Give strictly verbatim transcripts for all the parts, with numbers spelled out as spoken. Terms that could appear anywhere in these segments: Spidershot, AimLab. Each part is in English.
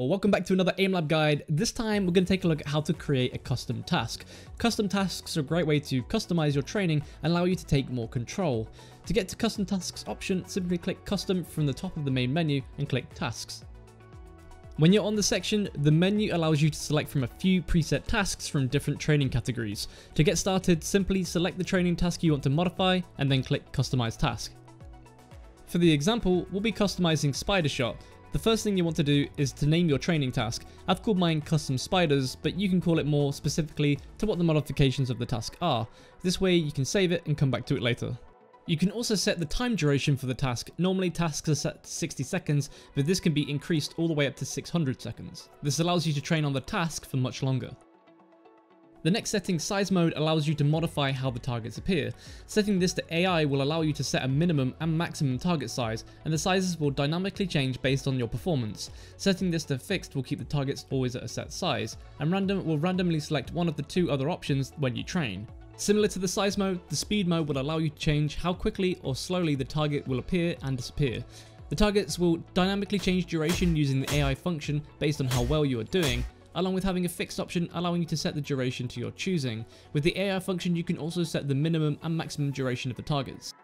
Well, welcome back to another AimLab guide. This time we're going to take a look at how to create a custom task. Custom tasks are a great way to customize your training and allow you to take more control. To get to custom tasks option, simply click custom from the top of the main menu and click tasks. When you're on the section, the menu allows you to select from a few preset tasks from different training categories. To get started, simply select the training task you want to modify and then click Customize Task. For the example, we'll be customizing Spidershot. The first thing you want to do is to name your training task. I've called mine Custom Spiders, but you can call it more specifically to what the modifications of the task are. This way you can save it and come back to it later. You can also set the time duration for the task. Normally tasks are set to sixty seconds, but this can be increased all the way up to six hundred seconds. This allows you to train on the task for much longer. The next setting, size mode, allows you to modify how the targets appear. Setting this to A I will allow you to set a minimum and maximum target size, and the sizes will dynamically change based on your performance. Setting this to fixed will keep the targets always at a set size, and random will randomly select one of the two other options when you train. Similar to the size mode, the speed mode will allow you to change how quickly or slowly the target will appear and disappear. The targets will dynamically change duration using the A I function based on how well you are doing, along with having a fixed option allowing you to set the duration to your choosing. With the A I function, you can also set the minimum and maximum duration of the targets.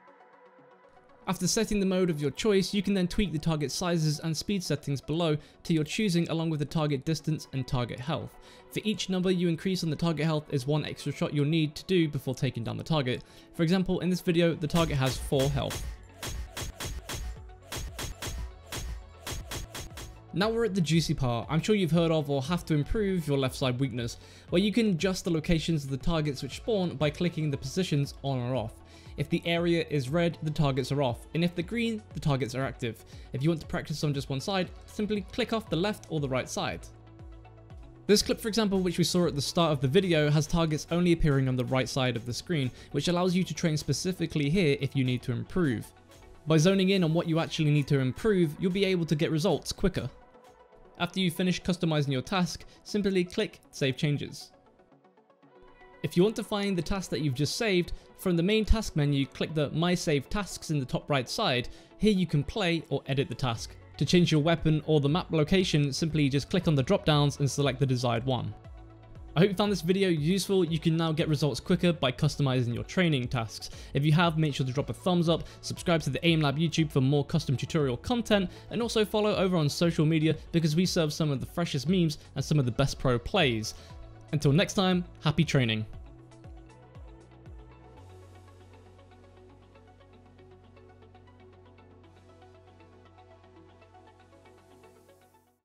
After setting the mode of your choice, you can then tweak the target sizes and speed settings below to your choosing, along with the target distance and target health. For each number you increase on the target health is one extra shot you'll need to do before taking down the target. For example, in this video, the target has four health. Now we're at the juicy part. I'm sure you've heard of or have to improve your left side weakness, where you can adjust the locations of the targets which spawn by clicking the positions on or off. If the area is red, the targets are off, and if they're green, the targets are active. If you want to practice on just one side, simply click off the left or the right side. This clip, for example, which we saw at the start of the video, has targets only appearing on the right side of the screen, which allows you to train specifically here if you need to improve. By zoning in on what you actually need to improve, you'll be able to get results quicker. After you finish customizing your task, simply click Save Changes. If you want to find the task that you've just saved, from the main task menu, click the My Saved Tasks in the top right side. Here you can play or edit the task. To change your weapon or the map location, simply just click on the drop downs and select the desired one. I hope you found this video useful. You can now get results quicker by customizing your training tasks. If you have, make sure to drop a thumbs up, subscribe to the AimLab YouTube for more custom tutorial content, and also follow over on social media because we serve some of the freshest memes and some of the best pro plays. Until next time, happy training.